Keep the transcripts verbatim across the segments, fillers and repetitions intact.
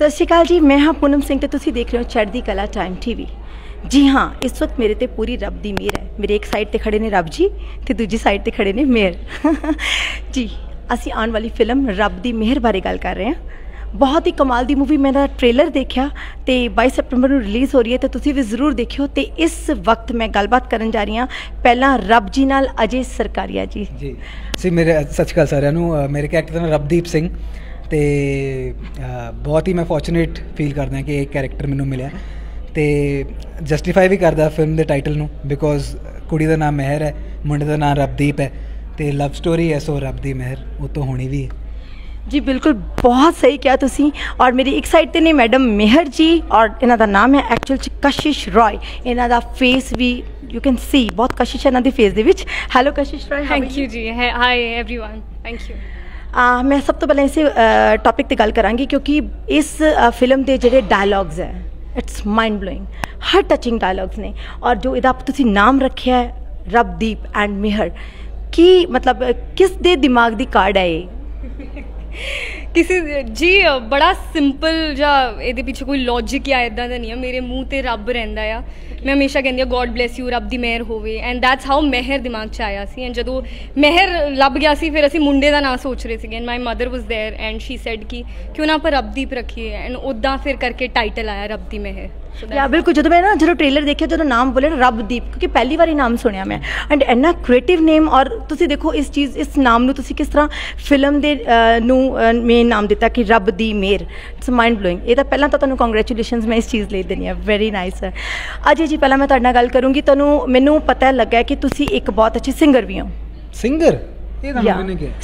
सत श्री अकाल जी, मैं हाँ पूनम सिंह, तो तुसी देख रहे हो चढ़दीकला टाइम टीवी। जी हाँ, इस वक्त मेरे ते पूरी रब दी मेहर है। मेरे एक साइड ते खड़े ने रब जी ते दूजी साइड ते खड़े ने मेहर जी। असी आने वाली फिल्म रब दी मेहर बारे गल कर रहे हैं। बहुत ही कमाल दी मूवी, मैंने ट्रेलर देखा तो बाईस सितंबर को रिलीज़ हो रही है, तो तुसी भी जरूर देखियो। तो इस वक्त मैं गलबात करन जा रही हाँ पहला रब जी नाल अजय सरकारिया जी। जी सी मेरे सच का सारियां मेरे कैरेक्टर ने रबदीप सिंह, तो बहुत ही मैं फॉर्चुनेट फील करदा कि एक कैरेक्टर मैनू मिले, तो जस्टिफाई भी करता फिल्म के टाइटल नू, बिकॉज कुड़ी का नाम मेहर है, मुंडे का नाम रबदीप है, तो लव स्टोरी है, सो रब दी मेहर उतो होनी भी है। जी बिल्कुल, बहुत सही किया तुसी। और मेरी एक साइड ते ने मैडम मेहर जी, और इन्हां दा नाम है एक्चुअल कशिश रॉय। इन्हां दा फेस भी यू कैन सी बहुत कशिश है इन्हां दे फेस दे विच। Hello Kashish Roy, thank you ji, hi everyone, thank you. आ, मैं सब तो पहले इस टॉपिक ते गल करांगी क्योंकि इस फिल्म दे जिहड़े डायलॉग्स है इट्स माइंड ब्लोइंग, हर टचिंग डायलॉग्स ने। और जो इहदा तुसी नाम रखिया है रबदीप एंड मेहर, की मतलब किस दे दिमाग दी कार्ड है ये? किसी जी बड़ा सिंपल जा, ये पीछे कोई लॉजिक या इदा का नहीं है। मेरे मुँह ते रब रहिंदा आ, मैं हमेशा कहती हूँ गॉड ब्लेस यू, रब दी मेहर होवे, एंड दैट्स हाउ मेहर दिमाग च आया सी। एंड जो मेहर लभ गया सी, फिर असी मुंडे का नाम सोच रहे थे, and my mother was there and she said कि क्यों ना आप रबदीप रखिए, एंड उदा फिर करके टाइटल आया रब दी मेहर। या बिल्कुल, जो मैं ना जो ट्रेलर देखा जो नाम बोले रबदीप, क्योंकि पहली बार ही नाम सुनिया मैं, एंड इन्ना क्रिएटिव नेम। और तुसी देखो इस चीज़ इस नाम नू तुसी किस तरह फिल्म दे नू में नाम दिता कि Rab Di Mehar, it's mind blowing. ये तो पहला तो तुहानू कांग्रेचुलेशनस मैं इस चीज़ ले देनी है, वेरी नाइस है। अजय जी पहला मैं तुहाडे नाल गल करूँगी, तुहानू मैनू पता लगा कि तुसी एक बहुत अच्छी सिंगर भी हो। सिंगर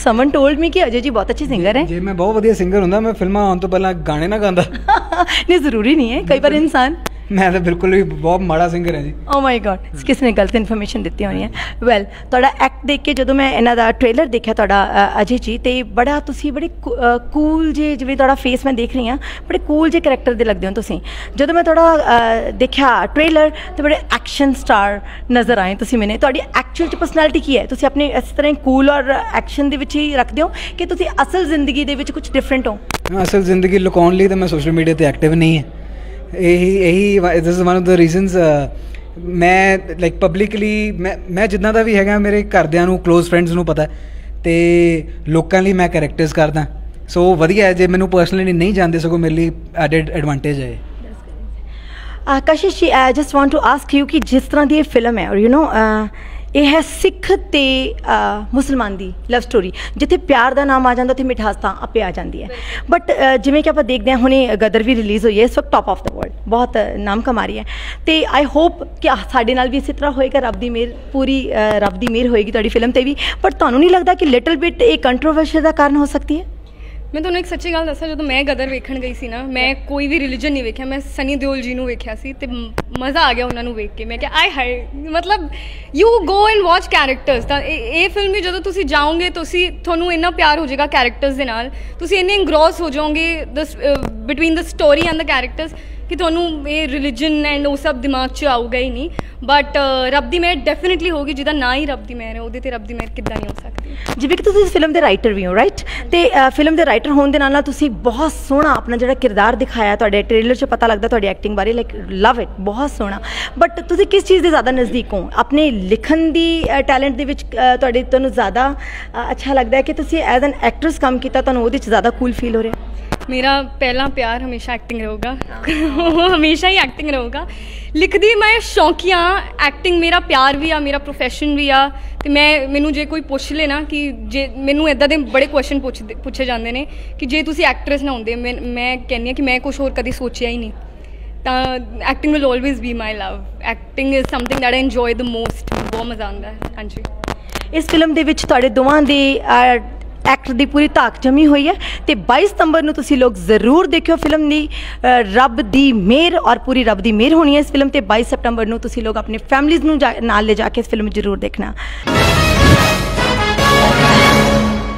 समन टोल्ड मी कि अजय जी बहुत अच्छे सिंगर हैं। जी मैं बहुत बढ़िया सिंगर हूँ, मैं फिल्म आने तो पहले गाने ना गाँदा नहीं, जरूरी नहीं है कई बार इंसान। मैं तो बिल्कुल भी बहुत माड़ा सिंगर है जी। ओ माय गॉड, किसने गलत इन्फॉर्मेशन दी होनी है। वैल तुहाडा एक्ट देख के जो मैं इन्हां दा ट्रेलर देखा तुहाडा अजय जी, तो बड़ा तुसी बड़े कूल जे, जिवें तुहाडा फेस मैं देख रही हाँ बड़े कूल जे करैक्टर दे लगदे हो तुसी। जो मैं तुहाडा देखा ट्रेलर तो बड़े एक्शन स्टार नज़र आए तुसी मैंने। तुहाडी एक्चुअल पर्सनैलिटी की है? तुसी अपने इस तरह कूल और एक्शन दे विच ही रखदे हो कि तुसी असल जिंदगी दे विच कुछ डिफरेंट हो? असल जिंदगी लुकाउण लई तो मैं सोशल मीडिया ते एक्टिव नहीं है, यही यही this is one of the reasons. मैं लाइक पब्लिकली मैं मैं जिन्ना का भी है, मेरे घरद्यां नू क्लोज फ्रेंड्स नू पता, तो लोगों लिए मैं करैक्टर्स करदा, सो वधिया है। जे मैनू पर्सनली नहीं जानते सगों मेरे लिए एडेड एडवांटेज है। Kashish ji I just want to ask you कि जिस तरह की फिल्म है और यू नो ये है सिख ते मुसलमान दी लव स्टोरी, जिथे प्यार दा नाम आ जाता उत्थे मिठास तां आपे आ जाती है, बट जिवें कि आप देखते हैं हुणे गदर भी रिलीज़ हुई है, इस वक्त टॉप ऑफ द वर्ल्ड बहुत नाम कमा रही है, तो आई होप कि साडे नाल भी इसी तरह होएगा, रब दी मेहर पूरी रब दी मेहर होएगी तुहाडी फिल्म ते भी। बट तुहानूं नहीं लगता कि लिटल बिट ये कंट्रोवर्शियल का कारण हो सकती है? मैं तुहानूं एक सच्ची गल दस्सां, जो मैं गदर वेखण गई सी ना, मैं कोई भी रिलीजन नहीं वेख्या, मैं सनी देओल जी नू वेख्या सी, ते मज़ा आ गया उन्होंने वेख के। मैं क्या आई हाय, मतलब you go and watch characters दा ये फिल्म भी, जो तुसी जाओगे तुसी तुहानूं इन्ना प्यार हो जाएगा कैरेक्टर्स दे नाल, तुसी इन्ने इंग्रॉस हो जाओगे between the story and the characters कि तुहानूं ये रिलीजन एंड वो सब दिमाग च आऊगा ही नहीं। बट रब दी मेहर डेफिनेटली होगी, जिदा ना ही रब दी मेहर है उहदे ते रब दी मेहर किद्दां नहीं हो सकती। जिवें कि तुसीं इस फिल्म दे राइटर भी हो राइट, ते फिल्म दे राइटर होने दे नाल नाल तुसीं बहुत सोहना अपना जिहड़ा किरदार दिखाया, तुहाडे ट्रेलर च पता लगदा तुहाडी एक्टिंग बारे, लाइक लव इट, बहुत सोहना। बट तुसीं किस चीज़ दे ज़्यादा नज़दीक हो, अपने लिखण दी टैलेंट दे विच तुहाडे तुहानूं ज़्यादा अच्छा लगदा है कि तुसीं एज एन एक्ट्रेस काम कीता, तुहानूं उहदे च ज़्यादा कूल फील हो रिहा? मेरा पहला प्यार हमेशा एक्टिंग रहेगा वो हमेशा ही एक्टिंग रहेगा। लिखदी मैं शौकिया, एक्टिंग मेरा प्यार भी आ, मेरा प्रोफैशन भी आ, तो मैं मैनू जे कोई पुछ ले ना कि जे मैनू इदा दे बड़े क्वेश्चन पुछ पुछे जाते हैं कि जे तुसी एक्ट्रेस ना होंदे, मैं मैं कहनी कि मैं कुछ होर कदी सोचिया ही नहीं, तो acting will always be my love. Acting is something that I enjoy the most, बहुत मज़ा आता है। हाँ जी, इस फिल्म दे विच तुहाडे दोवां दे एक्ट की पूरी धाक जमी हुई है, तो बाईस सितंबर को तुसी लोग जरूर देखियो फिल्म दी रब दी मेहर, और पूरी रब दी मेहर होनी है इस फिल्म, तो बाईस सितंबर को तुसी लोग अपने फैमिलीज़ नू जा नाल ले जाके इस फिल्म जरूर देखना।